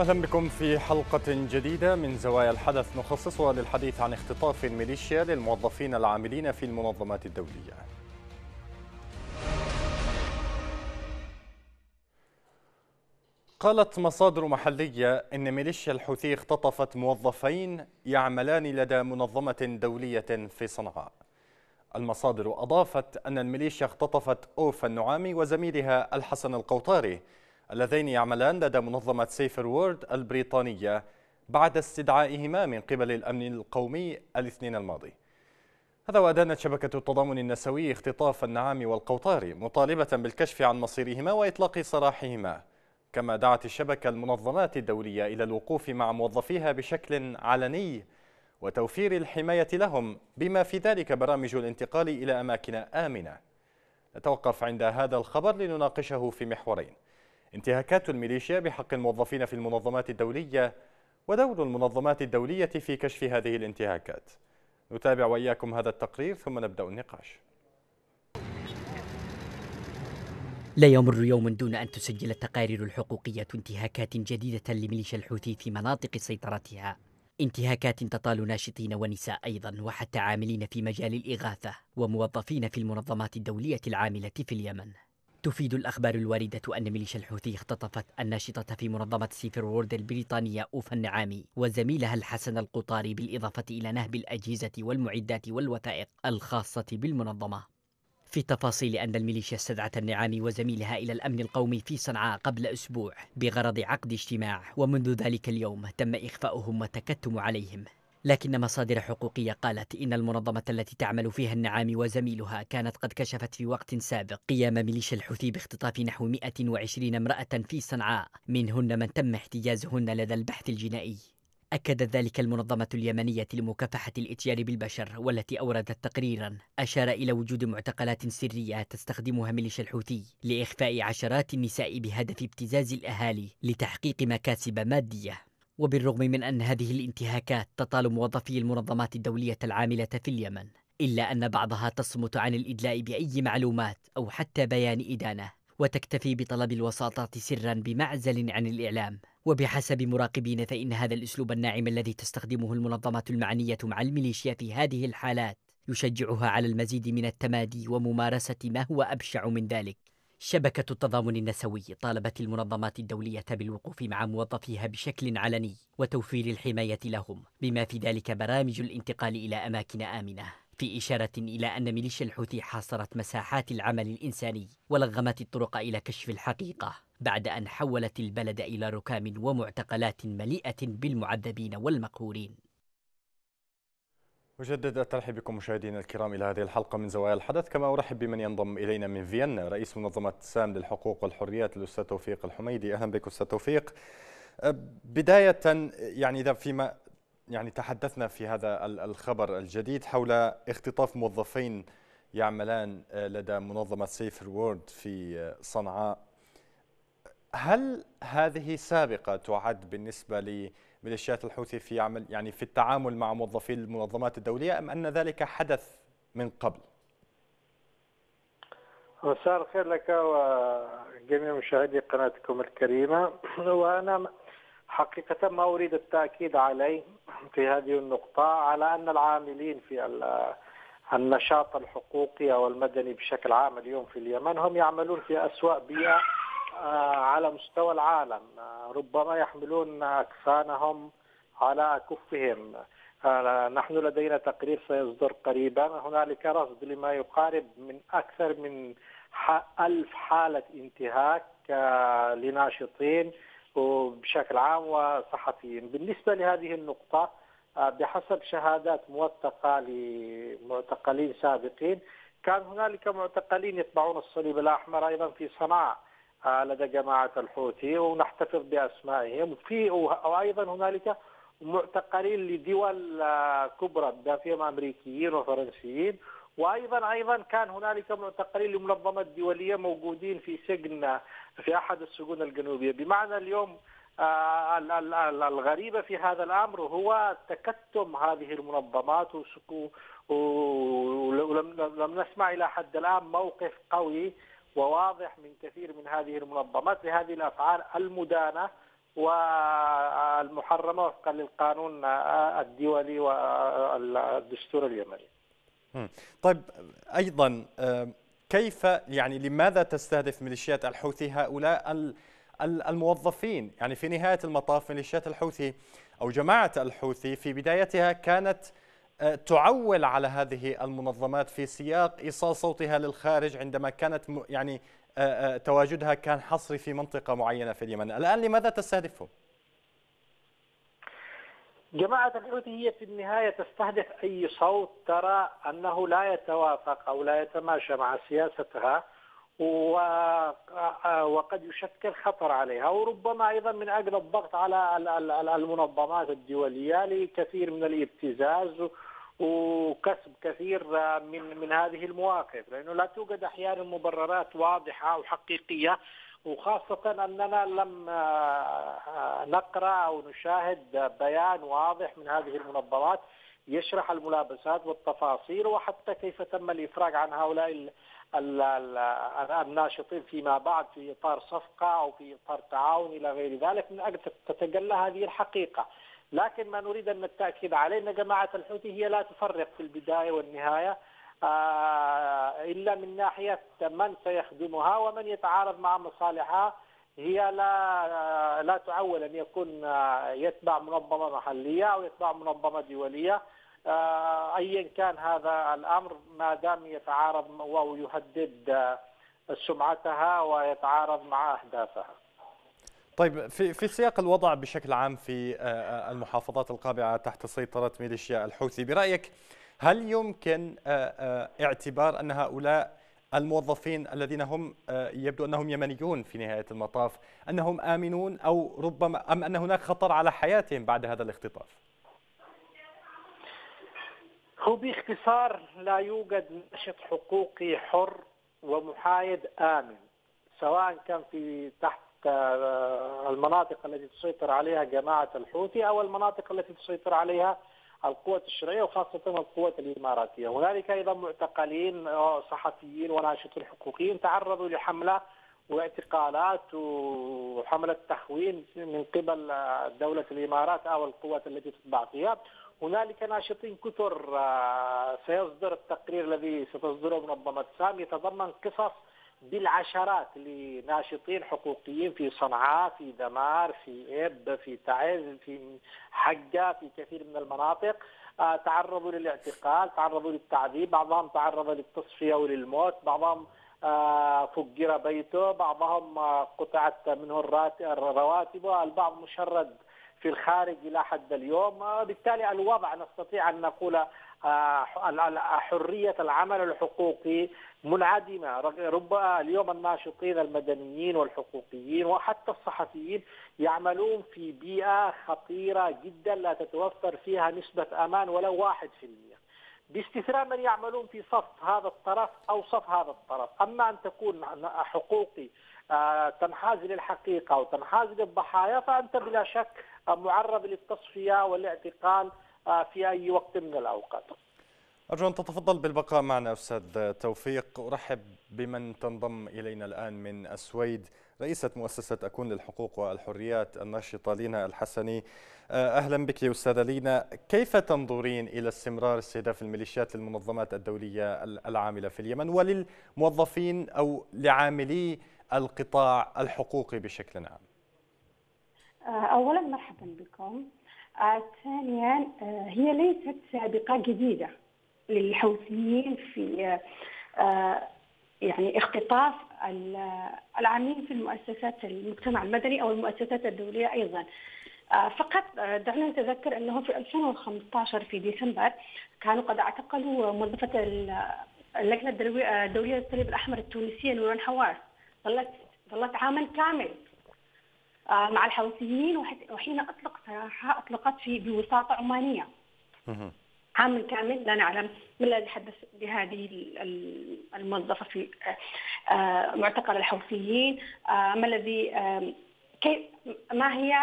أهلا بكم في حلقة جديدة من زوايا الحدث نخصصها للحديث عن اختطاف ميليشيا للموظفين العاملين في المنظمات الدولية. قالت مصادر محلية إن ميليشيا الحوثي اختطفت موظفين يعملان لدى منظمة دولية في صنعاء. المصادر أضافت أن الميليشيا اختطفت أوفا النعامي وزميلها الحسن القوطاري اللذين يعملان لدى منظمة سيفر وورد البريطانية بعد استدعائهما من قبل الأمن القومي الاثنين الماضي. هذا وأدانت شبكة التضامن النسوي اختطاف النعامي والقوطاري مطالبة بالكشف عن مصيرهما وإطلاق سراحهما، كما دعت الشبكة المنظمات الدولية إلى الوقوف مع موظفيها بشكل علني وتوفير الحماية لهم بما في ذلك برامج الانتقال إلى أماكن آمنة. نتوقف عند هذا الخبر لنناقشه في محورين: انتهاكات الميليشيا بحق الموظفين في المنظمات الدولية، ودور المنظمات الدولية في كشف هذه الانتهاكات. نتابع وإياكم هذا التقرير ثم نبدأ النقاش. لا يمر يوم دون أن تسجل التقارير الحقوقية انتهاكات جديدة لميليشيا الحوثي في مناطق سيطرتها، انتهاكات تطال ناشطين ونساء أيضا، وحتى عاملين في مجال الإغاثة وموظفين في المنظمات الدولية العاملة في اليمن. تفيد الأخبار الواردة أن ميليشيا الحوثي اختطفت الناشطة في منظمة سيفر وورد البريطانية أوفا النعامي وزميلها الحسن القوطاري، بالإضافة إلى نهب الأجهزة والمعدات والوثائق الخاصة بالمنظمة. في تفاصيل أن الميليشيا استدعت النعامي وزميلها إلى الأمن القومي في صنعاء قبل أسبوع بغرض عقد اجتماع، ومنذ ذلك اليوم تم إخفاؤهم والتكتم عليهم. لكن مصادر حقوقية قالت إن المنظمة التي تعمل فيها النعامي وزميلها كانت قد كشفت في وقت سابق قيام ميليشيا الحوثي باختطاف نحو 120 امرأة في صنعاء، منهن من تم احتجازهن لدى البحث الجنائي. أكدت ذلك المنظمة اليمنية لمكافحة الإتيان بالبشر، والتي أوردت تقريرا أشار إلى وجود معتقلات سرية تستخدمها ميليشيا الحوثي لإخفاء عشرات النساء بهدف ابتزاز الأهالي لتحقيق مكاسب مادية. وبالرغم من أن هذه الانتهاكات تطال موظفي المنظمات الدولية العاملة في اليمن، إلا أن بعضها تصمت عن الإدلاء بأي معلومات أو حتى بيان إدانة، وتكتفي بطلب الوساطات سرا بمعزل عن الإعلام. وبحسب مراقبين فإن هذا الأسلوب الناعم الذي تستخدمه المنظمات المعنية مع الميليشيا في هذه الحالات يشجعها على المزيد من التمادي وممارسة ما هو أبشع من ذلك. شبكة التضامن النسوي طالبت المنظمات الدولية بالوقوف مع موظفيها بشكل علني وتوفير الحماية لهم، بما في ذلك برامج الانتقال إلى أماكن آمنة، في إشارة إلى أن ميليشيا الحوثي حاصرت مساحات العمل الإنساني ولغمت الطرق إلى كشف الحقيقة، بعد أن حولت البلد إلى ركام ومعتقلات مليئة بالمعذبين والمقهورين. أجدد الترحيب بكم مشاهدينا الكرام إلى هذه الحلقة من زوايا الحدث، كما أرحب بمن ينضم إلينا من فيينا رئيس منظمة سام للحقوق والحريات الأستاذ توفيق الحميدي. أهلا بك أستاذ توفيق. بداية إذا فيما تحدثنا في هذا الخبر الجديد حول اختطاف موظفين يعملان لدى منظمة سيفر وورد في صنعاء، هل هذه سابقة تعد بالنسبة لميليشيات الحوثي في عمل في التعامل مع موظفي المنظمات الدولية، أم أن ذلك حدث من قبل؟ مساء الخير لك وجميع مشاهدي قناتكم الكريمة. وأنا حقيقة ما أريد التأكيد عليه في هذه النقطة، على أن العاملين في النشاط الحقوقي والمدني بشكل عام اليوم في اليمن هم يعملون في أسوأ بيئة على مستوى العالم، ربما يحملون أكفانهم على كفهم. نحن لدينا تقرير سيصدر قريبا، هنالك رصد لما يقارب من أكثر من 1000 حالة انتهاك لناشطين وبشكل عام وصحفيين. بالنسبة لهذه النقطة، بحسب شهادات موثقة لمعتقلين سابقين، كان هنالك معتقلين يتبعون الصليب الأحمر أيضا في صنعاء لدى جماعة الحوثي، ونحتفظ بأسمائهم. وأيضا هنالك معتقلين لدول كبرى بما فيهم أمريكيين وفرنسيين، وأيضا كان هنالك معتقلين لمنظمات دولية موجودين في سجن في أحد السجون الجنوبية. بمعنى اليوم الغريبة في هذا الأمر هو تكتم هذه المنظمات، ولم نسمع إلى حد الآن موقف قوي وواضح من كثير من هذه المنظمات لهذه الأفعال المدانة والمحرمة وفقا للقانون الدولي والدستور اليمني. طيب أيضا كيف يعني لماذا تستهدف ميليشيات الحوثي هؤلاء الموظفين؟ يعني في نهاية المطاف ميليشيات الحوثي أو جماعة الحوثي في بدايتها كانت تعول على هذه المنظمات في سياق إيصال صوتها للخارج عندما كانت يعني تواجدها كان حصري في منطقة معينة في اليمن. الآن لماذا تستهدفهم؟ جماعة الحوثي هي في النهاية تستهدف أي صوت ترى أنه لا يتوافق أو لا يتماشى مع سياستها وقد يشكل خطر عليها، وربما أيضا من أجل الضغط على المنظمات الدولية لكثير من الابتزاز وكسب كثير من هذه المواقف، لأنه لا توجد أحيانا مبررات واضحة وحقيقية، وخاصة أننا لم نقرأ أو نشاهد بيان واضح من هذه المنظمات يشرح الملابسات والتفاصيل وحتى كيف تم الإفراج عن هؤلاء الناشطين فيما بعد في إطار صفقة أو في إطار تعاون إلى غير ذلك من أجل تتجلى هذه الحقيقة. لكن ما نريد أن التأكيد عليه أن جماعة الحوثي هي لا تفرق في البداية والنهاية إلا من ناحية من سيخدمها ومن يتعارض مع مصالحها، هي لا تعول أن يكون يتبع منظمة محلية أو يتبع منظمة دولية أيا كان هذا الأمر، ما دام يتعارض ويهدد سمعتها ويتعارض مع أهدافها. طيب في سياق الوضع بشكل عام في المحافظات القابعة تحت سيطرة ميليشيا الحوثي، برأيك هل يمكن اعتبار أن هؤلاء الموظفين الذين هم يبدو أنهم يمنيون في نهاية المطاف أنهم آمنون أو ربما أم أن هناك خطر على حياتهم بعد هذا الاختطاف؟ هو باختصار لا يوجد ناشط حقوقي حر ومحايد آمن، سواء كان في تحت المناطق التي تسيطر عليها جماعة الحوثي أو المناطق التي تسيطر عليها القوات الشرعية وخاصة القوات الإماراتية. هنالك أيضا معتقلين صحفيين وناشطين حقوقيين تعرضوا لحملة واعتقالات وحملة تخوين من قبل دولة الإمارات أو القوات التي تتبع فيها. هنالك ناشطين كثر سيصدر التقرير الذي ستصدره منظمة سام يتضمن قصص بالعشرات لناشطين حقوقيين في صنعاء، في دمار، في إب، في تعز، في حجة، في كثير من المناطق تعرضوا للاعتقال، تعرضوا للتعذيب، بعضهم تعرض للتصفية وللموت، بعضهم فجر بيته، بعضهم قطعت منه الرواتب، البعض مشرد في الخارج إلى حد اليوم. بالتالي الوضع نستطيع أن نقول حرية العمل الحقوقي منعدمة. ربما اليوم الناشطين المدنيين والحقوقيين وحتى الصحفيين يعملون في بيئة خطيرة جدا لا تتوفر فيها نسبة أمان ولو 1%، باستثناء من يعملون في صف هذا الطرف أو صف هذا الطرف. أما أن تكون حقوقي تنحاز للحقيقة وتنحاز للضحايا فأنت بلا شك معرض للتصفية والاعتقال في أي وقت من الأوقات. أرجو أن تتفضل بالبقاء معنا أستاذ توفيق. أرحب بمن تنضم إلينا الآن من السويد، رئيسة مؤسسة أكون للحقوق والحريات الناشطة لينا الحسني. أهلا بك يا أستاذة لينا. كيف تنظرين إلى استمرار استهداف الميليشيات للمنظمات الدولية العاملة في اليمن وللموظفين أو لعاملي القطاع الحقوقي بشكل عام؟ أولا مرحبا بكم. ثانيا هي ليست سابقة جديدة للحوثيين في يعني اختطاف العاملين في المؤسسات المجتمع المدني أو المؤسسات الدولية أيضا. فقط دعنا نتذكر أنه في 2015 في ديسمبر كانوا قد اعتقلوا موظفة اللجنة الدولية الصليب الأحمر التونسية نوران حوار، ظلت عاما كامل مع الحوثيين، وحين أطلق سراحها أطلقت في بوساطة عمانية عام كامل. لا نعلم من الذي حدث بهذه الموظفة في معتقل الحوثيين، ما الذي كيف ما هي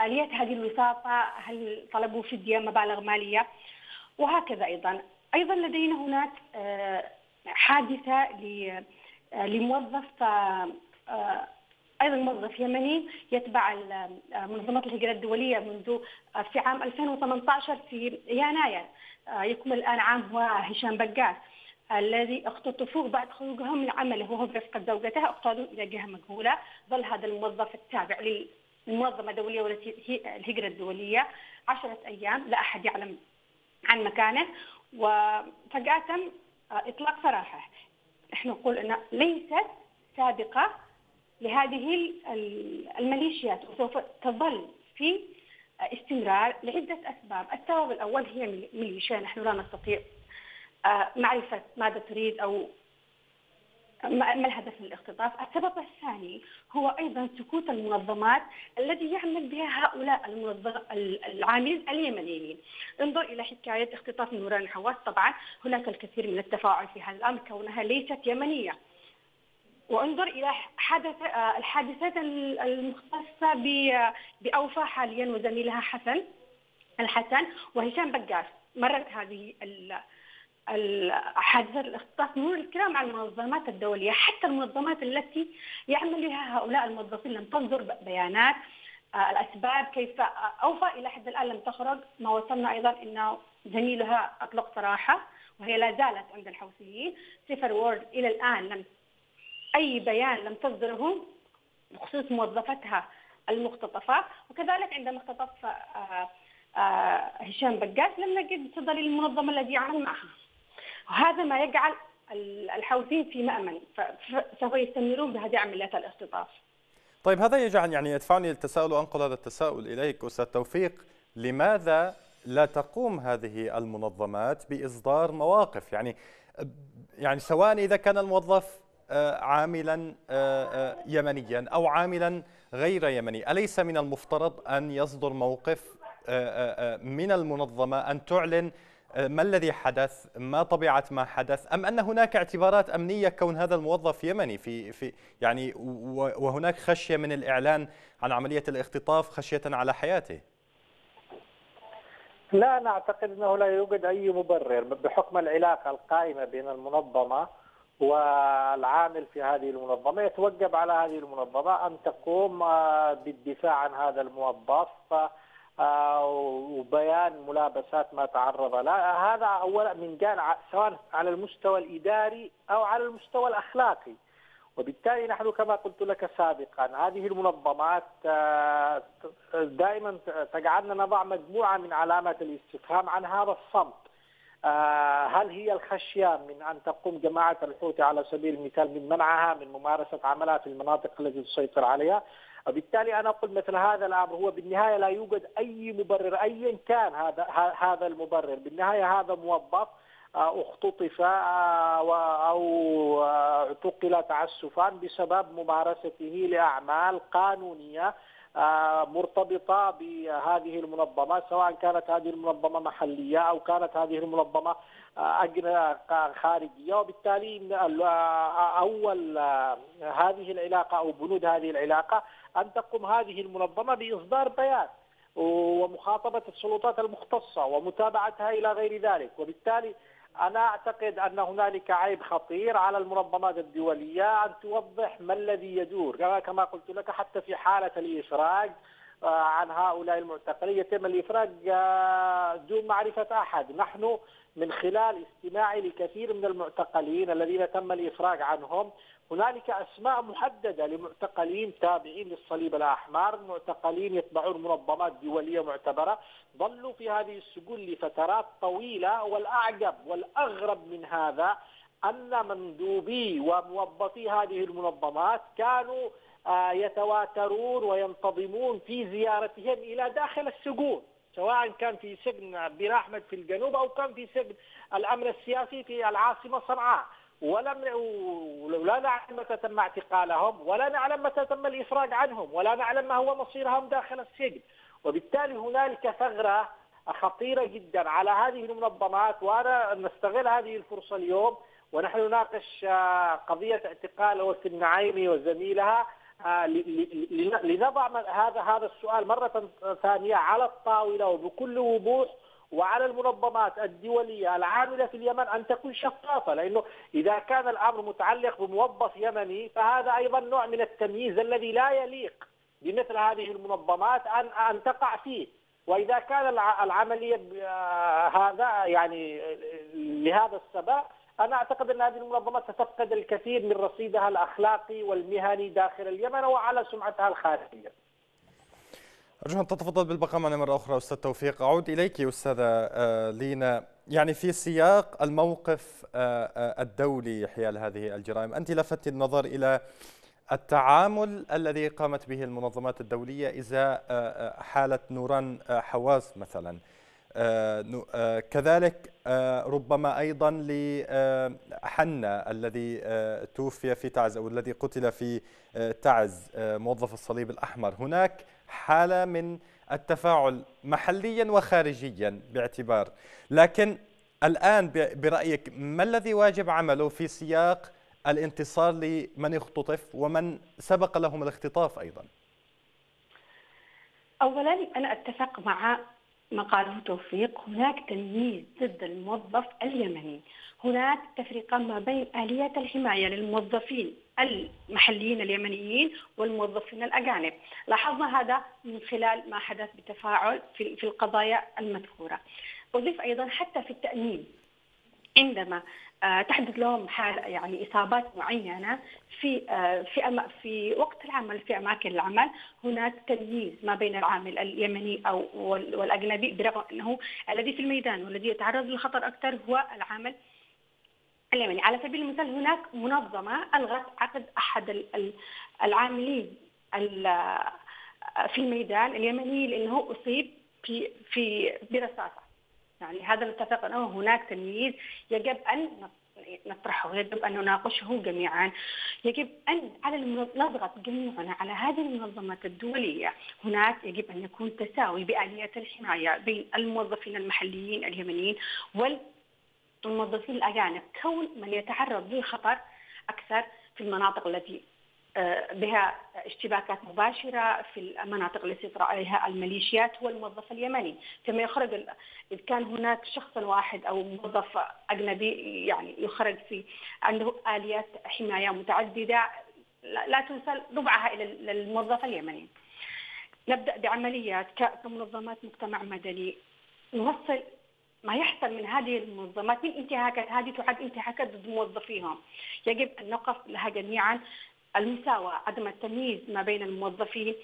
آلية هذه الوساطة، هل طلبوا فدية مبالغ مالية وهكذا. أيضا لدينا هناك حادثة لموظف أيضا موظف يمني يتبع منظمة الهجرة الدولية منذ في عام 2018 في يناير، يكمل الآن عام، هو هشام بقاش الذي اختطفوه بعد خروجهم لعمله وهو برفقة زوجته، اقتادوا إلى جهة مجهولة. ظل هذا الموظف التابع للمنظمة الدولية والتي هي الهجرة الدولية 10 أيام، لا أحد يعلم عن مكانه، وفجأة تم إطلاق سراحه. نحن نقول أنها ليست سابقة لهذه الميليشيات وسوف تظل في استمرار لعدة أسباب. السبب الأول هي ميليشيا، نحن لا نستطيع معرفة ماذا تريد أو ما الهدف من الاختطاف. السبب الثاني هو أيضا سكوت المنظمات التي يعمل بها هؤلاء العاملين اليمنيين. انظر إلى حكاية اختطاف نوران حوار، طبعا هناك الكثير من التفاعل في هذا الأمر كونها ليست يمنية، وانظر إلى الحادثات المختصة بأوفا حاليا وزميلها الحسن وهشام بقاش، مرت هذه حادثة الاختطاف مرور الكرام على المنظمات الدولية. حتى المنظمات التي يعمل بها هؤلاء الموظفين لم تصدر بيانات الأسباب كيف أوفى إلى حد الآن لم تخرج. ما وصلنا أيضا أن زميلها أطلق سراحة وهي لا زالت عند الحوثيين. سيفر وورد إلى الآن أي بيان لم تصدره بخصوص موظفتها المختطفة، وكذلك عندما اختطف هشام بقاش لم نجد صدى للمنظمة الذي يعمل معها، وهذا ما يجعل الحوثيين في مأمن، فسوف يستمرون بهذه عمليات الاختطاف. طيب هذا يجعل يدفعني للتساؤل وأنقل هذا التساؤل إليك أستاذ توفيق، لماذا لا تقوم هذه المنظمات بإصدار مواقف؟ يعني سواء إذا كان الموظف عاملا يمنيا أو عاملا غير يمني، أليس من المفترض أن يصدر موقف من المنظمة، أن تعلن ما الذي حدث، ما طبيعة ما حدث، أم أن هناك اعتبارات أمنية كون هذا الموظف يمني في وهناك خشية من الإعلان عن عملية الاختطاف خشية على حياته؟ لا، أنا أعتقد أنه لا يوجد أي مبرر بحكم العلاقة القائمة بين المنظمة والعامل في هذه المنظمة. يتوجب على هذه المنظمة أن تقوم بالدفاع عن هذا الموظف وبيان ملابسات ما تعرض لها. هذا أولا من جانب، سواء على المستوى الإداري أو على المستوى الأخلاقي. وبالتالي نحن كما قلت لك سابقا، هذه المنظمات دائما تجعلنا نضع مجموعة من علامات الاستفهام عن هذا الصمت. هل هي الخشية من أن تقوم جماعة الحوثي على سبيل المثال من منعها من ممارسة عملها في المناطق التي تسيطر عليها؟ وبالتالي أنا أقول مثل هذا الأمر هو بالنهاية لا يوجد أي مبرر أيا كان هذا المبرر. بالنهاية هذا موظف اختطف أو اعتقل تعسفا بسبب ممارسته لأعمال قانونية مرتبطة بهذه المنظمة، سواء كانت هذه المنظمة محلية أو كانت هذه المنظمة أجنبية خارجية. وبالتالي أول هذه العلاقة أو بنود هذه العلاقة أن تقوم هذه المنظمة بإصدار بيان ومخاطبة السلطات المختصة ومتابعتها إلى غير ذلك. وبالتالي أنا أعتقد أن هنالك عيب خطير على المنظمات الدولية أن توضح ما الذي يدور. كما قلت لك حتى في حالة الإفراج عن هؤلاء المعتقلين يتم الإفراج دون معرفة أحد. نحن من خلال استماعي لكثير من المعتقلين الذين تم الإفراج عنهم، هنالك أسماء محددة لمعتقلين تابعين للصليب الأحمر، معتقلين يتبعون منظمات دولية معتبرة، ظلوا في هذه السجون لفترات طويلة. والأعجب والأغرب من هذا أن مندوبي وموظفي هذه المنظمات كانوا يتواترون وينتظمون في زيارتهم إلى داخل السجون، سواء كان في سجن بن أحمد في الجنوب أو كان في سجن الأمر السياسي في العاصمة صنعاء، ولا نعلم متى تم اعتقالهم، ولا نعلم متى تم الإفراج عنهم، ولا نعلم ما هو مصيرهم داخل السجن. وبالتالي هنالك ثغرة خطيرة جدا على هذه المنظمات. وأنا نستغل هذه الفرصة اليوم ونحن نناقش قضية اعتقال أوفا النعامي وزميلها لنضع هذا السؤال مرة ثانية على الطاولة وبكل وضوح وعلى المنظمات الدولية العاملة في اليمن أن تكون شفافة، لأنه إذا كان الأمر متعلق بموظف يمني فهذا أيضا نوع من التمييز الذي لا يليق بمثل هذه المنظمات أن تقع فيه. وإذا كان العملية هذا يعني لهذا السبب، أنا أعتقد أن هذه المنظمات ستفقد الكثير من رصيدها الأخلاقي والمهني داخل اليمن وعلى سمعتها الخارجية. أرجو أن تتفضل بالبقاء معنا مرة أخرى أستاذ توفيق. أعود إليك أستاذة لينا، يعني في سياق الموقف الدولي حيال هذه الجرائم، أنت لفتت النظر إلى التعامل الذي قامت به المنظمات الدولية إزاء حالة نوران حواس مثلا، كذلك ربما أيضا لحنا الذي توفي في تعز أو الذي قتل في تعز موظف الصليب الأحمر. هناك حالة من التفاعل محليا وخارجيا باعتبار، لكن الآن برأيك ما الذي واجب عمله في سياق الانتصار لمن اختطف ومن سبق لهم الاختطاف أيضا؟ أولا أنا أتفق مع ما قاله توفيق، هناك تمييز ضد الموظف اليمني، هناك تفرقة ما بين آليات الحماية للموظفين المحليين اليمنيين والموظفين الأجانب، لاحظنا هذا من خلال ما حدث بتفاعل في القضايا المذكورة. أضيف أيضا حتى في التأمين، عندما تحدث لهم حالة يعني إصابات معينة في وقت العمل في أماكن العمل، هناك تمييز ما بين العامل اليمني أو والأجنبي، برغم أنه الذي في الميدان والذي يتعرض للخطر أكثر هو العامل اليمني. على سبيل المثال هناك منظمة ألغت عقد أحد العاملين في الميدان اليمني لأنه أصيب برصاصة. يعني هذا نتفق أنه هناك تمييز يجب أن نطرحه، يجب أن نناقشه جميعا، يجب أن نضغط جميعنا على هذه المنظمات الدولية. هناك يجب أن يكون تساوي بآليات الحماية بين الموظفين المحليين اليمنيين والموظفين الأجانب، كون من يتعرض للخطر أكثر في المناطق التي بها اشتباكات مباشرة، في المناطق التي تسيطر عليها الميليشيات هو الموظف اليمني. فيما يخرج إذا كان هناك شخص واحد أو موظف أجنبي يعني يخرج في عنده آليات حماية متعددة لا تنسى ربعها إلى الموظف اليمني. نبدأ بعمليات كمنظمات مجتمع مدني، نوصل ما يحصل من هذه المنظمات من انتهاكات، هذه تعد انتهاكات ضد موظفيهم، يجب أن نقف لها جميعا. المساواة، عدم التمييز ما بين الموظفين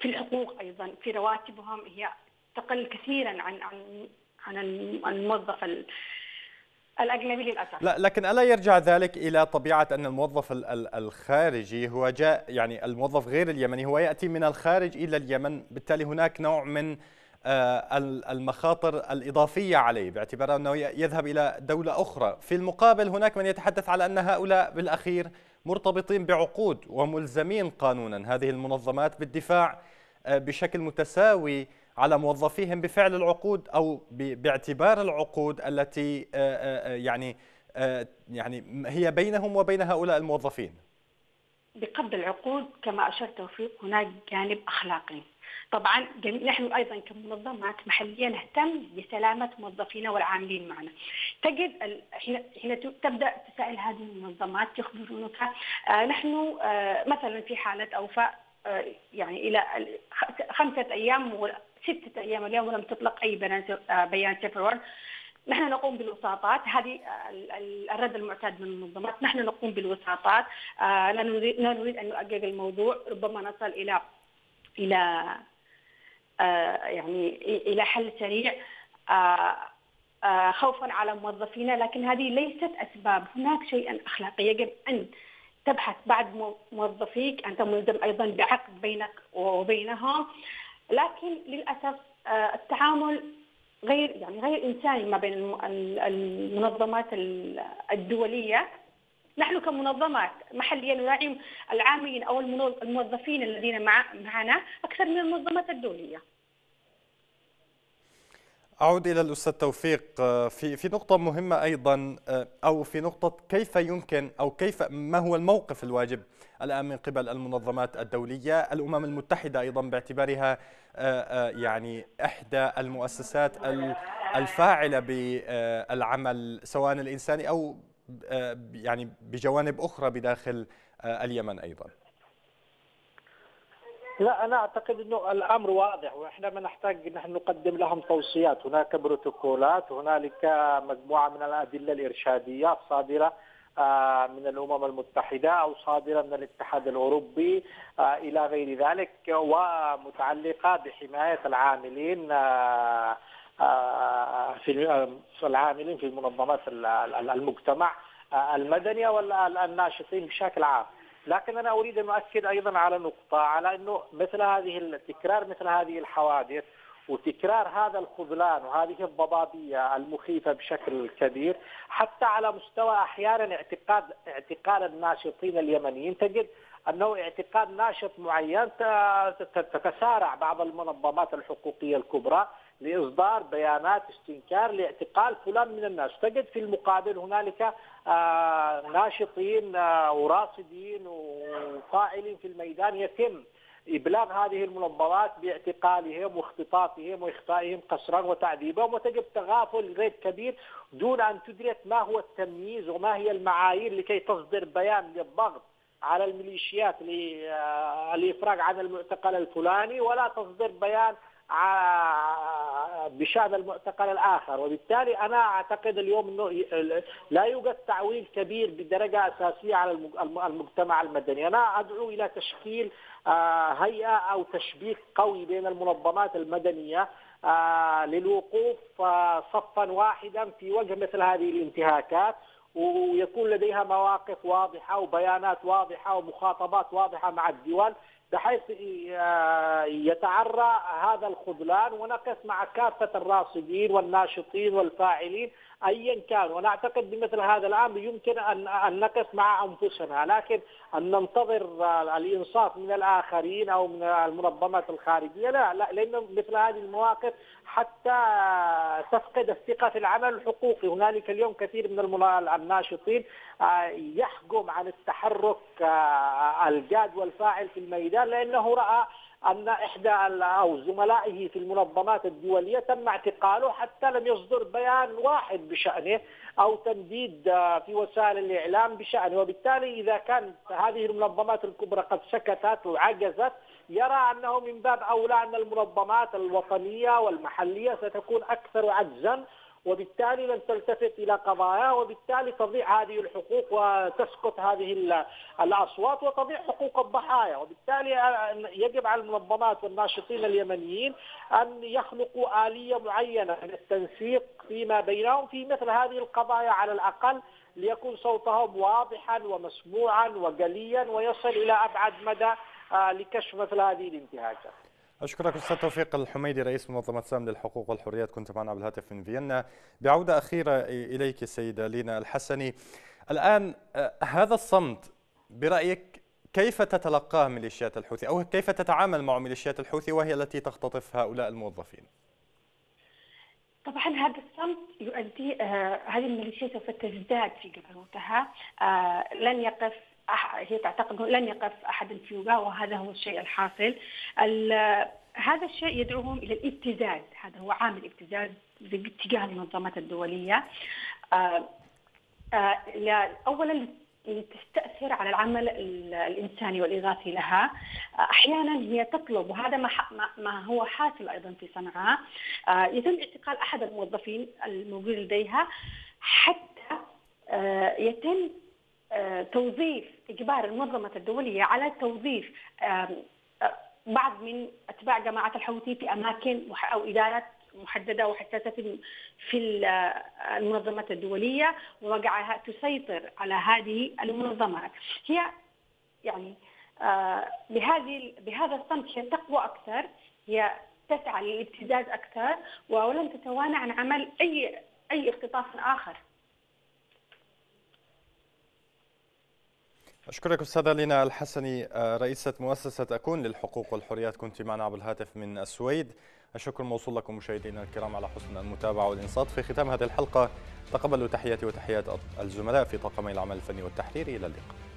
في الحقوق، أيضا في رواتبهم هي تقل كثيرا عن الموظف الأجنبي للأسف. لا، لكن ألا يرجع ذلك إلى طبيعة أن الموظف الخارجي هو جاء، يعني الموظف غير اليمني هو يأتي من الخارج إلى اليمن، بالتالي هناك نوع من المخاطر الإضافية عليه باعتبار أنه يذهب إلى دولة أخرى. في المقابل هناك من يتحدث على أن هؤلاء بالأخير مرتبطين بعقود وملزمين قانونا هذه المنظمات بالدفاع بشكل متساوي على موظفيهم بفعل العقود أو باعتبار العقود التي يعني هي بينهم وبين هؤلاء الموظفين. بقبل العقود كما أشار توفيق هناك جانب أخلاقي. طبعا نحن أيضا كمنظمات محلية نهتم بسلامة موظفينا والعاملين معنا. تجد حين تبدأ تسأل هذه المنظمات يخبرونك نحن مثلا في حالة أوفا يعني إلى 5 أيام و6 أيام اليوم ولم تطلق أي بيان سيفر وورد، نحن نقوم بالوساطات، هذه الرد المعتاد من المنظمات، نحن نقوم بالوساطات، لا نريد أن نؤجج الموضوع، ربما نصل إلى حل سريع خوفا على موظفينا، لكن هذه ليست أسباب. هناك شيء أخلاقي، يجب أن تبحث بعد موظفيك، أنت ملزم أيضا بعقد بينك وبينهم، لكن للأسف التعامل غير إنساني ما بين المنظمات الدولية. نحن كمنظمات محلية نراعي العاملين أو الموظفين الذين معنا أكثر من المنظمات الدولية. أعود إلى الأستاذ توفيق في نقطة مهمة أيضا، أو في نقطة كيف يمكن أو كيف ما هو الموقف الواجب الآن من قبل المنظمات الدولية، الأمم المتحدة أيضا باعتبارها يعني إحدى المؤسسات الفاعلة بالعمل سواء الإنساني أو يعني بجوانب أخرى بداخل اليمن أيضا. لا، أنا أعتقد أنه الأمر واضح، وإحنا ما نحتاج نحن نقدم لهم توصيات. هناك بروتوكولات، هنالك مجموعة من الأدلة الإرشادية صادرة من الأمم المتحدة أو صادرة من الاتحاد الأوروبي إلى غير ذلك، ومتعلقة بحماية العاملين في منظمات المجتمع المدني والناشطين بشكل عام. لكن أنا أريد أن أؤكد أيضا على نقطة، على أنه تكرار مثل هذه الحوادث وتكرار هذا الخذلان وهذه الضبابية المخيفة بشكل كبير، حتى على مستوى أحيانا اعتقال الناشطين اليمنيين. تجد أنه اعتقال ناشط معين تتسارع بعض المنظمات الحقوقية الكبرى لإصدار بيانات استنكار لاعتقال فلان من الناس. تجد في المقابل هنالك ناشطين وراصدين وفاعلين في الميدان يتم إبلاغ هذه المنظمات باعتقالهم واختطافهم وإخفائهم قسرا وتعذيبهم، وتجد تغافل غير كبير دون أن تدرك ما هو التمييز وما هي المعايير لكي تصدر بيان للضغط على الميليشيات للإفراج عن المعتقل الفلاني، ولا تصدر بيان بشأن المعتقل الآخر. وبالتالي أنا أعتقد اليوم أنه لا يوجد تعويل كبير بدرجة أساسية على المجتمع المدني. أنا أدعو إلى تشكيل هيئة أو تشبيك قوي بين المنظمات المدنية للوقوف صفا واحدا في وجه مثل هذه الانتهاكات، ويكون لديها مواقف واضحة وبيانات واضحة ومخاطبات واضحة مع الدول، بحيث يتعرى هذا الخذلان ونقف مع كافة الراصدين والناشطين والفاعلين أيا كانوا. وأنا أعتقد بمثل هذا الأمر يمكن أن نقف مع أنفسنا، لكن أن ننتظر الإنصاف من الآخرين أو من المنظمات الخارجية لا، لأن مثل هذه المواقف حتى تفقد الثقة في العمل الحقوقي. هنالك اليوم كثير من الناشطين يحجم عن التحرك الجاد والفاعل في الميدان، لأنه رأى أن إحدى أو زملائه في المنظمات الدولية تم اعتقاله حتى لم يصدر بيان واحد بشأنه أو تنديد في وسائل الإعلام بشأنه. وبالتالي إذا كانت هذه المنظمات الكبرى قد سكتت وعجزت، يرى أنه من باب أولى أن المنظمات الوطنية والمحلية ستكون أكثر عجزا، وبالتالي لن تلتفت إلى قضايا، وبالتالي تضيع هذه الحقوق وتسقط هذه الأصوات وتضيع حقوق الضحايا. وبالتالي يجب على المنظمات والناشطين اليمنيين أن يخلقوا آلية معينة من التنسيق فيما بينهم في مثل هذه القضايا على الأقل، ليكون صوتهم واضحا ومسموعا وجليا ويصل إلى أبعد مدى لكشف مثل هذه الانتهاكات. أشكرك أستاذ توفيق الحميدي رئيس منظمة سام للحقوق والحريات، كنت معنا على الهاتف من فيينا. بعودة أخيرة إليك السيدة لينا الحسني، الآن هذا الصمت برأيك كيف تتلقاه ميليشيات الحوثي أو كيف تتعامل مع ميليشيات الحوثي وهي التي تختطف هؤلاء الموظفين؟ طبعا هذا الصمت يؤدي هذه الميليشيات سوف تزداد في جبروتها، لن يقف، هي تعتقد لن يقف أحد فيها، وهذا هو الشيء الحاصل. هذا الشيء يدعوهم إلى الابتزاز، هذا هو عامل الابتزاز باتجاه المنظمات الدولية. أولا لتستأثر على العمل الإنساني والإغاثي لها، أحيانا هي تطلب، وهذا ما هو حاصل أيضا في صنعاء، يتم اعتقال أحد الموظفين الموجود لديها حتى يتم توظيف، إجبار المنظمة الدولية على توظيف بعض من أتباع جماعة الحوثي في أماكن أو إدارات محددة وحساسة في المنظمات الدولية، ووضعها تسيطر على هذه المنظمات. هي يعني بهذا الصمت هي تقوى أكثر، هي تسعى للابتزاز أكثر، ولن تتوانى عن عمل أي اختطاف آخر. أشكرك أستاذة لينا الحسني رئيسة مؤسسة أكون للحقوق والحريات، كنت معنا على الهاتف من السويد. الشكر موصول لكم مشاهدينا الكرام على حسن المتابعة والإنصات. في ختام هذه الحلقة تقبلوا تحياتي وتحيات الزملاء في طاقمي العمل الفني والتحريري. إلى اللقاء.